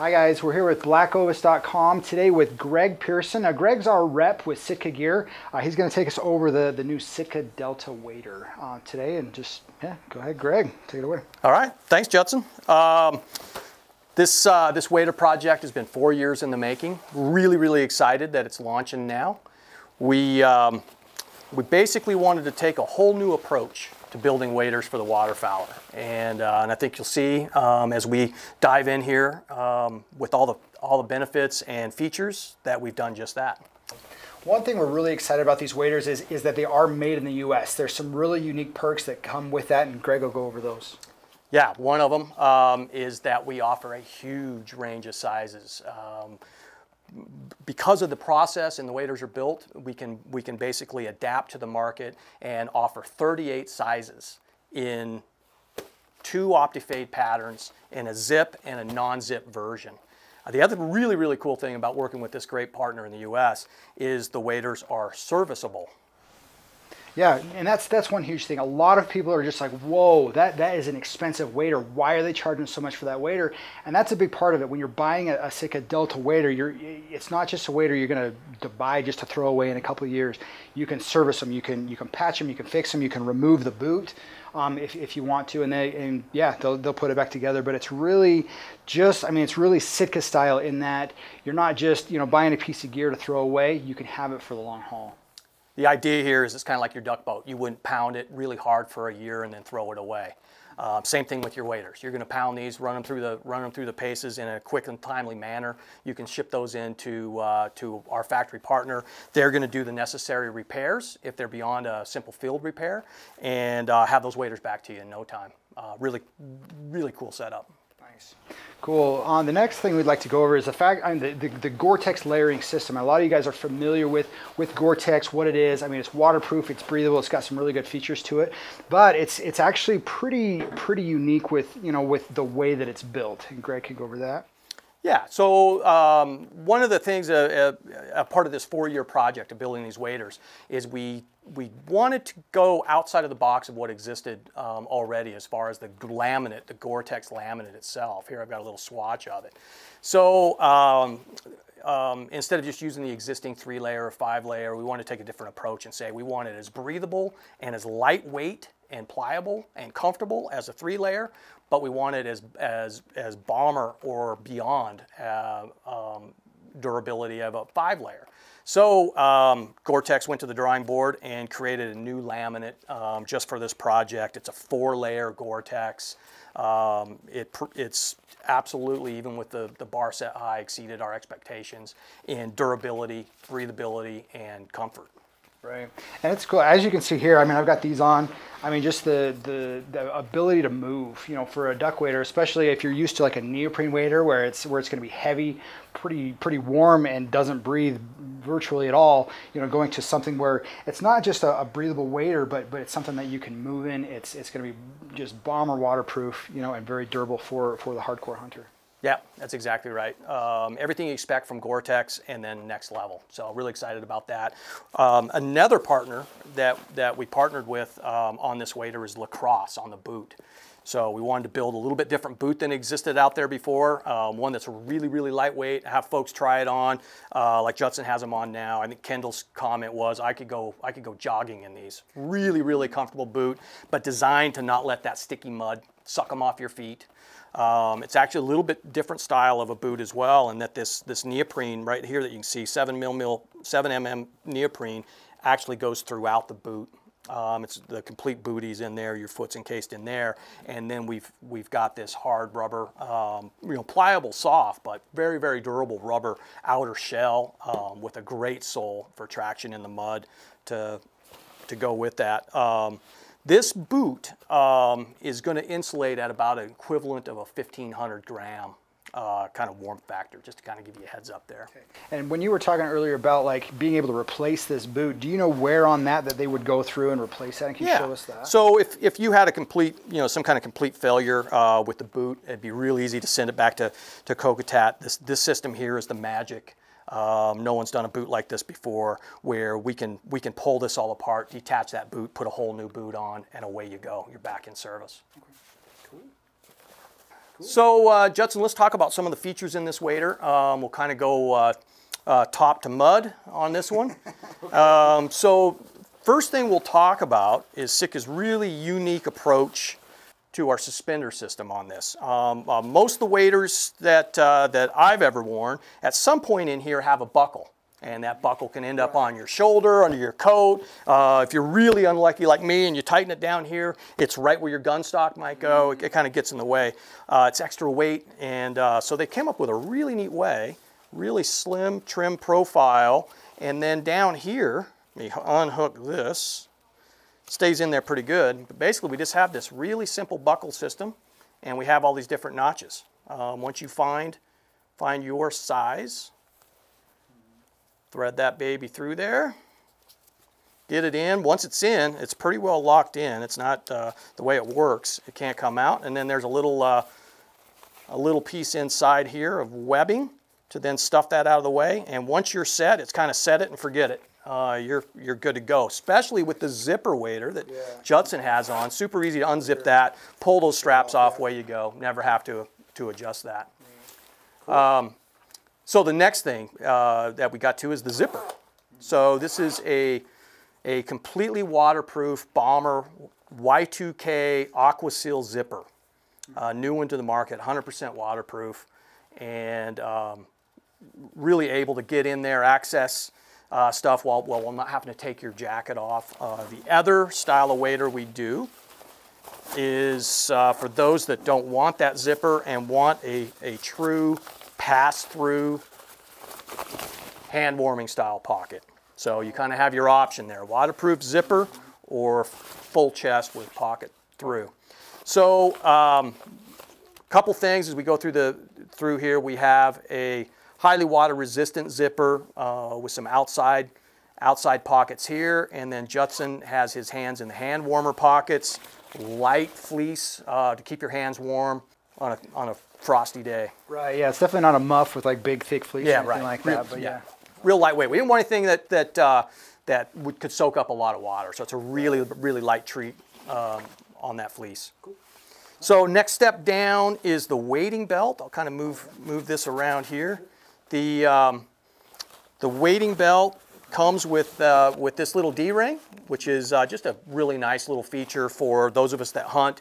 Hi guys, we're here with BlackOvis.com today with Greg Pearson. Now Greg's our rep with Sitka Gear. He's going to take us over the new Sitka Delta Wader today, and just go ahead, Greg, take it away. All right, thanks Judson. This wader project has been 4 years in the making. Really excited that it's launching now. We basically wanted to take a whole new approach to building waders for the waterfowler. And I think you'll see as we dive in here with all the benefits and features that we've done just that. One thing we're really excited about these waders is that they are made in the US. There's some really unique perks that come with that, and Greg will go over those. Yeah, one of them is that we offer a huge range of sizes. Because of the process and the waders are built, we can basically adapt to the market and offer 38 sizes in 2 Optifade patterns and a zip and a non-zip version. The other really cool thing about working with this great partner in the US is the waders are serviceable. Yeah, and that's one huge thing. A lot of people are just like, whoa, that is an expensive wader. Why are they charging so much for that wader? And that's a big part of it. When you're buying a Sitka Delta wader, it's not just a wader you're going to buy just to throw away in a couple of years. You can service them, you can patch them, you can fix them, you can remove the boot if you want to, and they'll put it back together. But it's really just, I mean, it's really Sitka style in that you're not just buying a piece of gear to throw away. You can have it for the long haul. The idea here is it's kind of like your duck boat. You wouldn't pound it really hard for a year and then throw it away. Same thing with your waders. You're going to pound these, run them through the paces in a quick and timely manner. You can ship those into to our factory partner. They're going to do the necessary repairs if they're beyond a simple field repair, and have those waders back to you in no time. Really cool setup. Nice. Cool. The next thing we'd like to go over is the Gore-Tex layering system. A lot of you guys are familiar with Gore-Tex, what it is. I mean, it's waterproof, it's breathable, it's got some really good features to it, but it's actually pretty unique with the way that it's built. And Greg can go over that. Yeah, so one of the things, a part of this 4-year project of building these waders, is we wanted to go outside of the box of what existed already as far as the laminate, the Gore-Tex laminate itself. Here I've got a little swatch of it. So instead of just using the existing 3-layer or 5-layer, we wanted to take a different approach and say we want it as breathable and as lightweight and pliable and comfortable as a 3-layer, but we want it as bomber or beyond durability of a 5-layer. So Gore-Tex went to the drawing board and created a new laminate just for this project. It's a 4-layer Gore-Tex. It's absolutely, even with the bar set high, exceeded our expectations in durability, breathability, and comfort. Right, and it's cool. As you can see here, I mean, I've got these on. I mean, just the ability to move, for a duck wader, especially if you're used to like a neoprene wader where it's going to be heavy, pretty warm, and doesn't breathe virtually at all. Going to something where it's not just a breathable wader, but it's something that you can move in. It's going to be just bomber waterproof, and very durable for the hardcore hunter. Yeah, that's exactly right. Everything you expect from Gore-Tex, and then next level. So really excited about that. Another partner that we partnered with on this wader is LaCrosse on the boot. So we wanted to build a little bit different boot than existed out there before. One that's really lightweight. Have folks try it on, like Judson has them on now. I think Kendall's comment was, I could go jogging in these. Really comfortable boot, but designed to not let that sticky mud suck them off your feet. It's actually a little bit different style of a boot as well, and that this neoprene right here that you can see, 7mm neoprene, actually goes throughout the boot. It's the complete booties in there, your foot's encased in there, and then we've got this hard rubber, pliable, soft, but very durable rubber outer shell with a great sole for traction in the mud to go with that. This boot is going to insulate at about an equivalent of a 1,500 gram kind of warmth factor, just to kind of give you a heads up there. Okay. And when you were talking earlier about like being able to replace this boot, do you know where on that they would go through and replace that? And can you show us that? So if you had a complete, some kind of complete failure with the boot, it'd be real easy to send it back to Kokatat. This system here is the magic. No one's done a boot like this before, where we can pull this all apart, detach that boot, put a whole new boot on, and away you go. You're back in service. Okay. Cool. Cool. So Judson, let's talk about some of the features in this wader. We'll kind of go top to mud on this one. Okay. So first thing we'll talk about is Sitka's really unique approach to our suspender system on this. Most of the waders that, that I've ever worn, at some point in here have a buckle. And that buckle can end up on your shoulder, under your coat. If you're really unlucky like me and you tighten it down here, it's right where your gun stock might go. It kind of gets in the way. It's extra weight. And so they came up with a really neat way, really slim trim profile. And then down here, you unhook this. Stays in there pretty good. But basically, we just have this really simple buckle system. And we have all these different notches. Once you find your size, thread that baby through there, get it in. Once it's in, it's pretty well locked in. It's not the way it works. It can't come out. And then there's a little piece inside here of webbing to then stuff that out of the way. And once you're set, it's kind of set it and forget it. You're good to go, especially with the zipper wader that Judson has on. Super easy to unzip that, pull those straps off, way you go. Never have to adjust that. Cool. So the next thing that we got to is the zipper. So this is a completely waterproof bomber Y2K AquaSeal zipper. New one to the market, 100% waterproof, and really able to get in there, access stuff while not having to take your jacket off. The other style of wader we do is for those that don't want that zipper and want a true pass-through hand-warming style pocket. So you kind of have your option there, waterproof zipper or full chest with pocket through. So couple things as we go through through here. We have a highly water-resistant zipper with some outside pockets here, and then Judson has his hands in the hand warmer pockets, light fleece to keep your hands warm on a frosty day. Right, yeah, it's definitely not a muff with like big thick fleece or anything like that, but real lightweight. We didn't want anything that could soak up a lot of water, so it's a really, really light treat on that fleece. Cool. So next step down is the wading belt. I'll kind of move this around here. The wading belt comes with this little D-ring, which is just a really nice little feature for those of us that hunt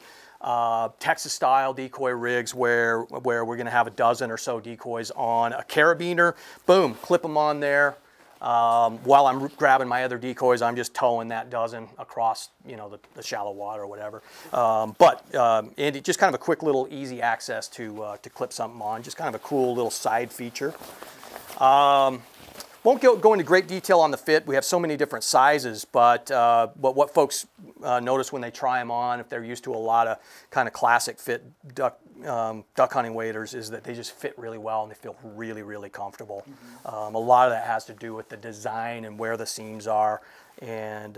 Texas-style decoy rigs where we're going to have a dozen or so decoys on a carabiner. Boom, clip them on there. While I'm grabbing my other decoys, I'm just towing that dozen across, you know, the shallow water or whatever. And it just kind of a quick little easy access to clip something on. Just kind of a cool little side feature. Won't go into great detail on the fit. We have so many different sizes, but what folks notice when they try them on, if they're used to a lot of kind of classic fit duck hunting waders, is that they just fit really well and they feel really, really comfortable. A lot of that has to do with the design and where the seams are and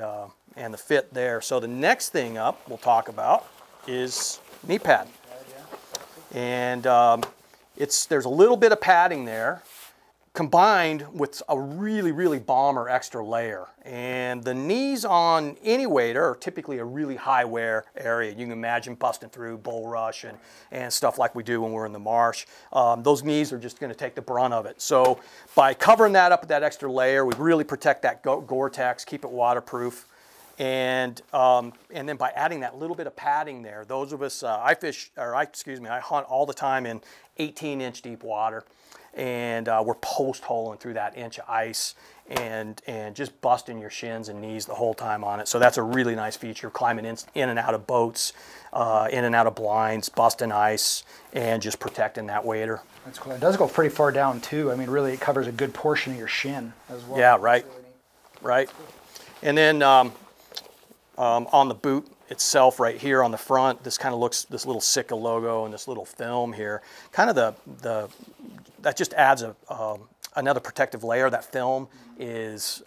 the fit there. So the next thing up we'll talk about is knee pad. And there's a little bit of padding there, combined with a really, really bomber extra layer. And the knees on any wader are typically a really high wear area. You can imagine busting through bulrush and stuff like we do when we're in the marsh. Those knees are just going to take the brunt of it. So by covering that up with that extra layer, we really protect that Gore-Tex, keep it waterproof. And then by adding that little bit of padding there, those of us, I hunt all the time in 18-inch deep water. And we're post-holing through that inch of ice and just busting your shins and knees the whole time on it. So that's a really nice feature, climbing in and out of boats, in and out of blinds, busting ice, and just protecting that wader. That's cool. It does go pretty far down, too. I mean, really, it covers a good portion of your shin as well. Yeah, right, right. And then on the boot itself right here on the front, this kind of looks, this little Sitka logo and this little film here, kind of that just adds another protective layer. That film is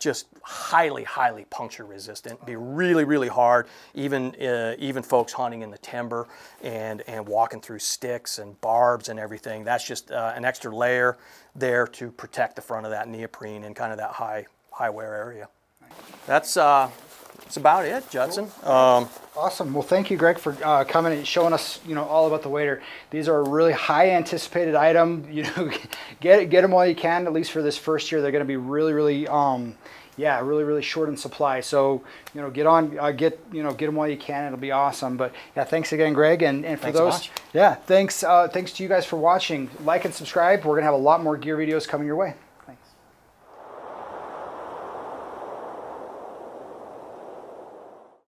just highly, highly puncture resistant. Be really, really hard, even folks hunting in the timber and walking through sticks and barbs and everything. That's just an extra layer there to protect the front of that neoprene and kind of that high wear area. That's about it, Judson. Awesome. Well, thank you, Greg, for coming and showing us, all about the wader. These are a really high anticipated item. Get them while you can. At least for this first year, they're going to be really short in supply. So, get them while you can. It'll be awesome. But yeah, thanks again, Greg, and for those, yeah, thanks to you guys for watching. Like and subscribe. We're gonna have a lot more gear videos coming your way.